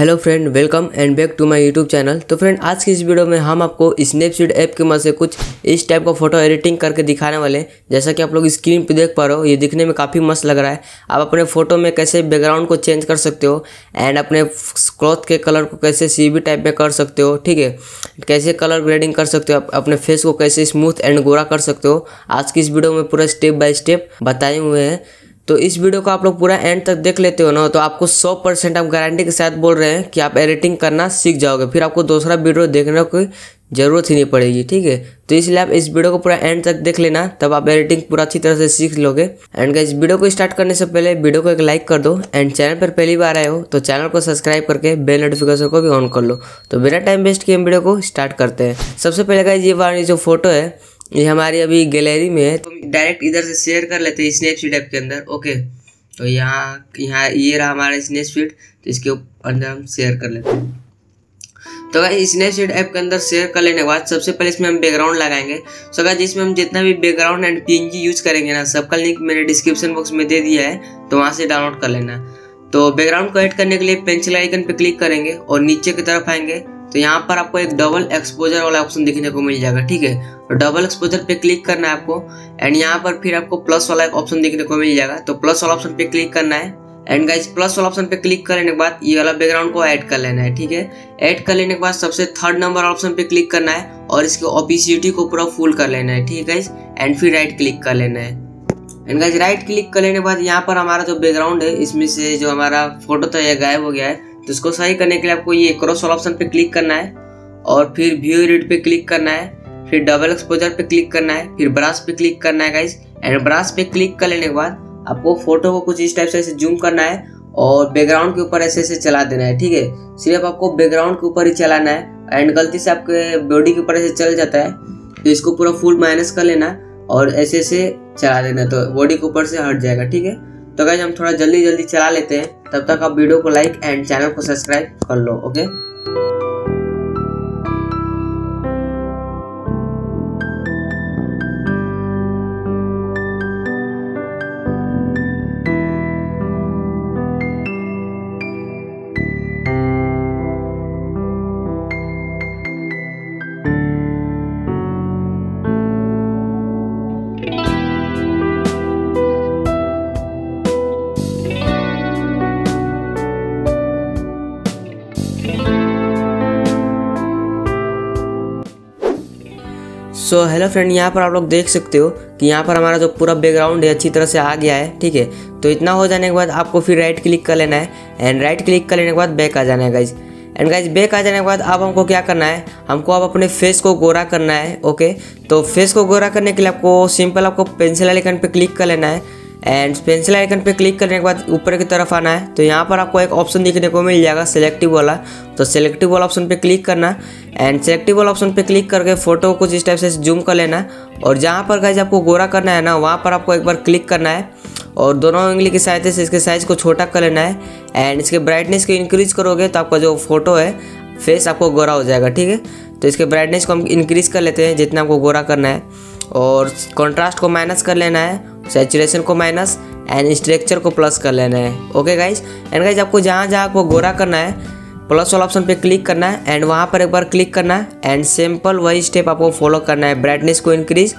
Hello friend, welcome and back to my YouTube channel. तो friend, आज की इस वीडियो में हम आपको स्नैपसीड ऐप के मदद से कुछ इस टाइप का फोटो एडिटिंग करके दिखाने वाले हैं। जैसा कि आप लोग स्क्रीन पे देख पा रहे हो, ये दिखने में काफ़ी मस्त लग रहा है। आप अपने फोटो में कैसे बैकग्राउंड को चेंज कर सकते हो एंड अपने क्लॉथ के कलर को कैसे सीबी टाइप में कर सकते हो, ठीक है, कैसे कलर ग्रेडिंग कर सकते हो, अपने फेस को कैसे स्मूथ एंड गोरा कर सकते हो, आज की इस वीडियो में पूरा स्टेप बाय स्टेप बताए हुए हैं। तो इस वीडियो को आप लोग पूरा एंड तक देख लेते हो ना, तो आपको 100% हम गारंटी के साथ बोल रहे हैं कि आप एडिटिंग करना सीख जाओगे, फिर आपको दूसरा वीडियो देखने की ज़रूरत ही नहीं पड़ेगी, ठीक है। तो इसलिए आप इस वीडियो को पूरा एंड तक देख लेना, तब आप एडिटिंग पूरा अच्छी तरह से सीख लोगे। एंड गाइस, वीडियो को स्टार्ट करने से पहले वीडियो को एक लाइक कर दो एंड चैनल पर पहली बार आए हो तो चैनल को सब्सक्राइब करके बेल नोटिफिकेशन को भी ऑन कर लो। तो बिना टाइम वेस्ट किए हम वीडियो को स्टार्ट करते हैं। सबसे पहले गाइस, ये वाली जो फोटो है ये हमारी अभी गैलरी में है, तो डायरेक्ट इधर से शेयर कर लेते हैं स्नैपसीड ऐप के अंदर। ओके, तो यहाँ ये रहा हमारा स्नैपसीड, तो इसके अंदर हम शेयर कर लेते हैं। तो गाइस, स्नैपसीड ऐप के अंदर शेयर कर लेने के बाद सबसे पहले इसमें हम बैकग्राउंड लगाएंगे। सो गाइस, इसमें हम जितना भी बैकग्राउंड एंड पीएनजी यूज करेंगे ना, सबका लिंक मैंने डिस्क्रिप्शन बॉक्स में दे दिया है, तो वहाँ से डाउनलोड कर लेना। तो बैकग्राउंड को ऐड करने के लिए पेंसिल आइकन पर क्लिक करेंगे और नीचे की तरफ आएंगे तो यहाँ पर आपको एक डबल एक्सपोजर वाला ऑप्शन दिखने को मिल जाएगा, ठीक है। तो डबल एक्सपोजर पे क्लिक करना है आपको एंड यहाँ पर फिर आपको प्लस वाला एक ऑप्शन दिखने को मिल जाएगा, तो प्लस वाला ऑप्शन पे क्लिक करना है। एंड गाइस, प्लस वाला ऑप्शन पे क्लिक करने के बाद ये वाला बैकग्राउंड को ऐड कर लेना है, ठीक है। ऐड कर लेने के बाद सबसे थर्ड नंबर ऑप्शन पे क्लिक करना है और इसकी ऑपेसिटी को पूरा फुल कर लेना है, ठीक है गाइस। एंड फिर राइट क्लिक कर लेना है। एंड गाइस, राइट क्लिक कर लेने के बाद यहाँ पर हमारा जो बैकग्राउंड है इसमें से जो हमारा फोटो था यह गायब हो गया है, तो इसको सही करने के लिए आपको ये क्रॉस वाला ऑप्शन पे क्लिक करना है और फिर व्यू एडिट पे क्लिक करना है, फिर डबल एक्सपोजर पे क्लिक करना है, फिर ब्रश पे क्लिक करना है गाइस। एंड ब्रश पे क्लिक कर लेने के बाद आपको फोटो को कुछ इस टाइप से ऐसे जूम करना है और बैकग्राउंड के ऊपर ऐसे ऐसे चला देना है, ठीक है। सिर्फ आपको बैकग्राउंड के ऊपर ही चलाना है एंड गलती से आपके बॉडी के ऊपर ऐसे चल जाता है, तो इसको पूरा फुल माइनस कर लेना और ऐसे ऐसे चला देना, तो बॉडी के ऊपर से हट जाएगा, ठीक है। तो गाइस, हम थोड़ा जल्दी जल्दी चला लेते हैं, तब तक आप वीडियो को लाइक एंड चैनल को सब्सक्राइब कर लो। ओके, सो हेलो फ्रेंड, यहाँ पर आप लोग देख सकते हो कि यहाँ पर हमारा जो पूरा बैकग्राउंड है अच्छी तरह से आ गया है, ठीक है। तो इतना हो जाने के बाद आपको फिर राइट क्लिक कर लेना है एंड राइट क्लिक कर लेने के बाद बैक आ जाना है गाइज। एंड गाइज, बैक आ जाने के बाद अब हमको क्या करना है, हमको अब अपने फेस को गोरा करना है। ओके, तो फेस को गोरा करने के लिए आपको सिंपल आपको पेंसिल आइकन पर क्लिक कर लेना है एंड पेंसिल आइकन पे क्लिक करने के बाद ऊपर की तरफ आना है, तो यहाँ पर आपको एक ऑप्शन दिखने को मिल जाएगा सेलेक्टिव वाला, तो सेलेक्टिव वाला ऑप्शन पे क्लिक करना एंड सेलेक्टिव वाला ऑप्शन पे क्लिक करके फोटो को कुछ इस टाइप से जूम कर लेना और जहाँ पर गाइस आपको गोरा करना है ना, वहाँ पर आपको एक बार क्लिक करना है और दोनों उंगली की सहायता से इसके साइज को छोटा कर लेना है एंड इसके ब्राइटनेस को इंक्रीज करोगे तो आपका जो फोटो है फेस आपको गोरा हो जाएगा, ठीक है। तो इसके ब्राइटनेस को हम इंक्रीज कर लेते हैं जितना आपको गोरा करना है और कॉन्ट्रास्ट को माइनस कर लेना है, सैचुरेशन को माइनस एंड स्ट्रक्चर को प्लस कर लेना है। ओके गाइज, एंड गाइज आपको जहाँ जहाँ आपको गोरा करना है प्लस वाला ऑप्शन पे क्लिक करना है एंड वहाँ पर एक बार क्लिक करना है एंड सिंपल वही स्टेप आपको फॉलो करना है, ब्राइटनेस को इंक्रीज,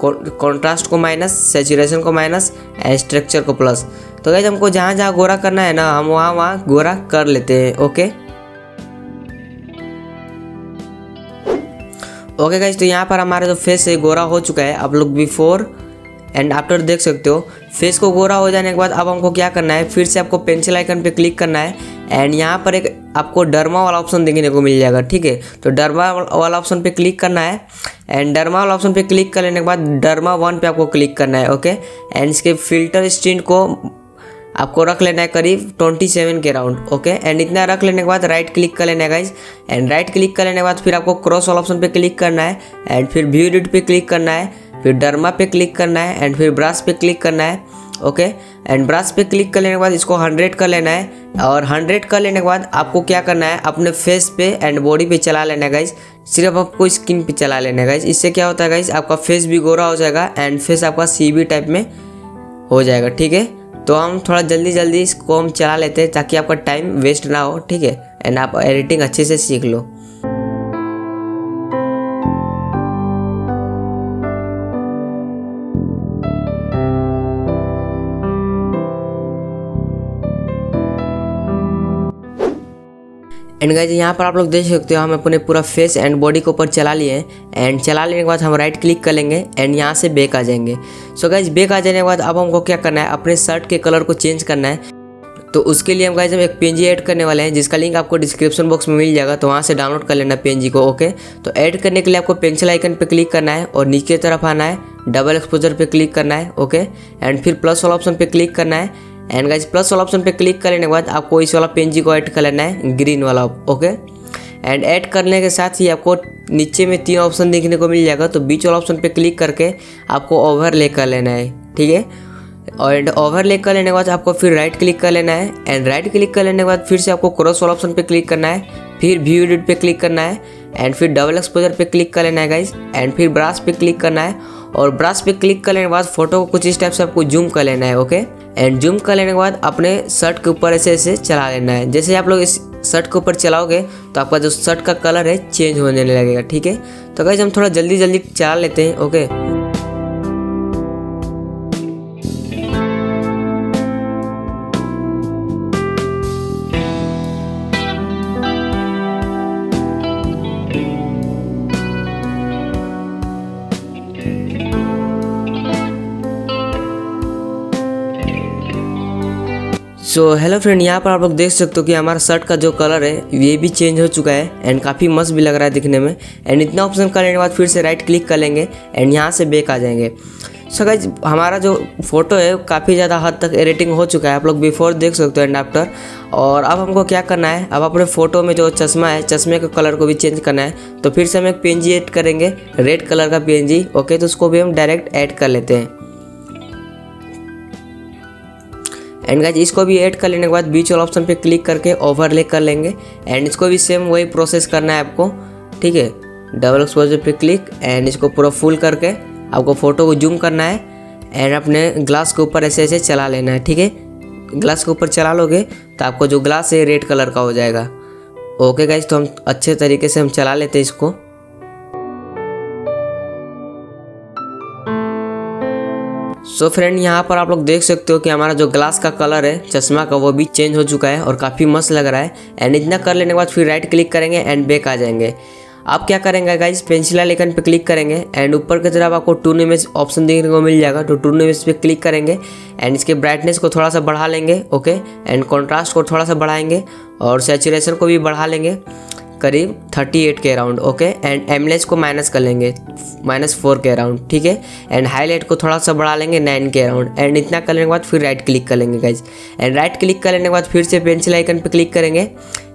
कॉन्ट्रास्ट को माइनस, सैचुरेशन को माइनस एंड स्ट्रक्चर को प्लस। तो गाइज, हमको जहाँ जहाँ गोरा करना है ना, हम वहाँ वहाँ गोरा कर लेते हैं। ओके गाइज, तो यहाँ पर हमारा जो फेस है गोरा हो चुका है, आप लोग बिफोर एंड आफ्टर देख सकते हो। फेस को गोरा हो जाने के बाद अब हमको क्या करना है, फिर से आपको पेंसिल आइकन पे क्लिक करना है एंड यहाँ पर एक आपको डर्मा वाला ऑप्शन देखने को मिल जाएगा, ठीक है। तो डर्मा वाला ऑप्शन पे क्लिक करना है एंड डर्मा वाला ऑप्शन पे क्लिक कर लेने के बाद डर्मा 1 पे आपको क्लिक करना है। ओके, एंड इसके फिल्टर स्ट्रिंग को आपको रख लेना है करीब 27 के राउंड। ओके, एंड इतना रख लेने के बाद राइट क्लिक कर लेना है गाइज एंड राइट क्लिक कर लेने के बाद फिर आपको क्रॉस वाला ऑप्शन पे क्लिक करना है एंड फिर व्यू एडिट पे क्लिक करना है, फिर डर्मा पे क्लिक करना है एंड फिर ब्रश पे क्लिक करना है। ओके, एंड ब्रश पे क्लिक कर लेने के बाद इसको 100 कर लेना है और 100 कर लेने के बाद आपको क्या करना है, अपने फेस पे एंड बॉडी पे चला लेना है गाइज, सिर्फ आपको स्किन पे चला लेना है गाइज। इससे क्या होता है गाइज, आपका फेस भी गोरा हो जाएगा एंड फेस आपका सीबी टाइप में हो जाएगा, ठीक है। तो हम थोड़ा जल्दी जल्दी इसको हम चला लेते हैं ताकि आपका टाइम वेस्ट ना हो, ठीक है। एंड आप एडिटिंग अच्छे से सीख लो। एंड गाइज यहाँ पर आप लोग देख सकते हो हम अपने पूरा फेस एंड बॉडी को ऊपर चला लिए हैं। एंड चला लेने के बाद हम राइट क्लिक कर लेंगे एंड यहाँ से बैक आ जाएंगे। सो गाइज बैक आ जाने के बाद अब हमको क्या करना है, अपने शर्ट के कलर को चेंज करना है। तो उसके लिए हम गाइज हम एक PNG ऐड करने वाले हैं जिसका लिंक आपको डिस्क्रिप्शन बॉक्स में मिल जाएगा, तो वहाँ से डाउनलोड कर लेना PNG को, ओके। तो ऐड करने के लिए आपको पेंसिल आइकन पर क्लिक करना है और नीचे तरफ आना है, डबल एक्सपोजर पर क्लिक करना है, ओके। एंड फिर प्लस वाला ऑप्शन पर क्लिक करना है। एंड गाइज प्लस वाला ऑप्शन पे क्लिक करने के बाद आपको इस वाला PNG को ऐड कर लेना है, ग्रीन वाला, ओके। एंड ऐड करने के साथ ही आपको नीचे में 3 ऑप्शन देखने को मिल जाएगा, तो बीच वाला ऑप्शन पे क्लिक करके आपको ओवरले कर लेना है, ठीक है। और ओवरले कर लेने के बाद आपको फिर राइट क्लिक कर लेना है। एंड राइट क्लिक कर लेने के बाद फिर से आपको क्रॉस वाला ऑप्शन पे क्लिक करना है, फिर व्यू एडिट पे क्लिक करना है एंड फिर डबल एक्सपोजर पे क्लिक कर लेना है गाइज। एंड फिर ब्रश पे क्लिक करना है और ब्रश पे क्लिक कर लेने के बाद फोटो को कुछ इस टाइप से आपको जूम कर लेना है, ओके। एंड जूम कर लेने के बाद अपने शर्ट के ऊपर ऐसे ऐसे चला लेना है। जैसे आप लोग इस शर्ट के ऊपर चलाओगे तो आपका जो शर्ट का कलर है चेंज होने लगेगा, ठीक है। तो गाइस हम थोड़ा जल्दी जल्दी चला लेते हैं, ओके। सो हेलो फ्रेंड, यहाँ पर आप लोग देख सकते हो कि हमारा शर्ट का जो कलर है ये भी चेंज हो चुका है एंड काफ़ी मस्त भी लग रहा है दिखने में। एंड इतना ऑप्शन करने के बाद फिर से राइट क्लिक कर लेंगे एंड यहाँ से बैक आ जाएंगे। सो गाइज हमारा जो फोटो है काफ़ी ज़्यादा हद तक एडिटिंग हो चुका है, आप लोग बिफोर देख सकते हो एंड आफ्टर। और अब हमको क्या करना है, अब अपने फ़ोटो में जो चश्मा है चश्मे के कलर को भी चेंज करना है। तो फिर से हम एक PNG ऐड करेंगे, रेड कलर का PNG, ओके। तो उसको भी हम डायरेक्ट ऐड कर लेते हैं। एंड गाइज इसको भी ऐड कर लेने के बाद बीच वाला ऑप्शन पे क्लिक करके ओवरले कर लेंगे। एंड इसको भी सेम वही प्रोसेस करना है आपको, ठीक है। डबल एक्सपोजर पे क्लिक एंड इसको पूरा फुल करके आपको फ़ोटो को जूम करना है एंड अपने ग्लास के ऊपर ऐसे ऐसे चला लेना है, ठीक है। ग्लास के ऊपर चला लोगे तो आपको जो ग्लास है रेड कलर का हो जाएगा, ओके गाइज। तो हम अच्छे तरीके से हम चला लेते हैं इसको। सो फ्रेंड यहाँ पर आप लोग देख सकते हो कि हमारा जो ग्लास का कलर है चश्मा का वो भी चेंज हो चुका है और काफ़ी मस्त लग रहा है। एंड इतना कर लेने के बाद फिर राइट क्लिक करेंगे एंड बैक आ जाएंगे। आप क्या करेंगे गाइज, पेंसिल आइकन पे क्लिक करेंगे एंड ऊपर की तरफ आपको टर्न इमेज ऑप्शन देखने को मिल जाएगा, तो टर्न इमेज पे क्लिक करेंगे एंड इसके ब्राइटनेस को थोड़ा सा बढ़ा लेंगे, ओके। एंड कॉन्ट्रास्ट को थोड़ा सा बढ़ाएंगे और सैचुरेशन को भी बढ़ा लेंगे करीब 38 के अराउंड, ओके। एंड एमलेस को माइनस कर लेंगे -4 के अराउंड, ठीक है। एंड हाईलाइट को थोड़ा सा बढ़ा लेंगे 9 के अराउंड। एंड इतना कर लेने के बाद फिर राइट क्लिक कर लेंगे गाइज। एंड राइट क्लिक कर लेने के बाद फिर से पेंसिल आइकन पे क्लिक करेंगे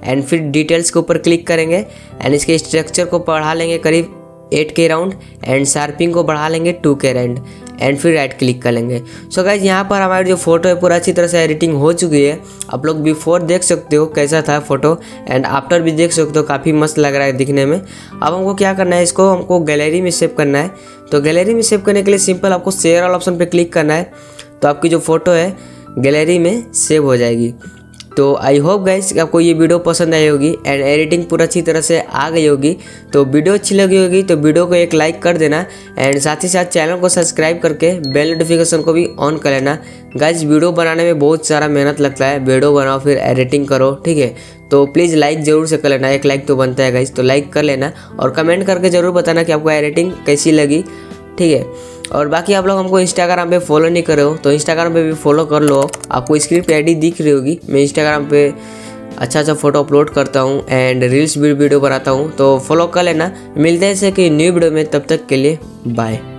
एंड फिर डिटेल्स के ऊपर क्लिक करेंगे एंड इसके स्ट्रक्चर को बढ़ा लेंगे करीब 8 के राउंड एंड शार्पिंग को बढ़ा लेंगे 2 के राउंड एंड फिर राइट क्लिक कर लेंगे। सो गाइज यहाँ पर हमारी जो फोटो है पूरा अच्छी तरह से एडिटिंग हो चुकी है। आप लोग बिफोर देख सकते हो कैसा था फोटो एंड आफ्टर भी देख सकते हो, काफ़ी मस्त लग रहा है दिखने में। अब हमको क्या करना है, इसको हमको गैलरी में सेव करना है। तो गैलरी में सेव करने के लिए सिंपल आपको शेयर वाला ऑप्शन पर क्लिक करना है, तो आपकी जो फोटो है गैलरी में सेव हो जाएगी। तो आई होप गाइस आपको ये वीडियो पसंद आई होगी एंड एडिटिंग पूरा अच्छी तरह से आ गई होगी। तो वीडियो अच्छी लगी होगी तो वीडियो को एक लाइक कर देना एंड साथ ही साथ चैनल को सब्सक्राइब करके बेल नोटिफिकेशन को भी ऑन कर लेना। गाइस वीडियो बनाने में बहुत सारा मेहनत लगता है, वीडियो बनाओ फिर एडिटिंग करो, ठीक है। तो प्लीज़ लाइक ज़रूर से कर लेना, एक लाइक तो बनता है गाइस, तो लाइक कर लेना और कमेंट करके ज़रूर बताना कि आपको एडिटिंग कैसी लगी, ठीक है। और बाकी आप लोग हमको इंस्टाग्राम पे फॉलो नहीं कर रहे हो तो इंस्टाग्राम पे भी फॉलो कर लो। आपको स्क्रीन पे आईडी दिख रही होगी, मैं इंस्टाग्राम पे अच्छा फ़ोटो अपलोड करता हूँ एंड रील्स भी वीडियो बनाता हूँ, तो फॉलो कर लेना। मिलते हैं ऐसे कि न्यू वीडियो में, तब तक के लिए बाय।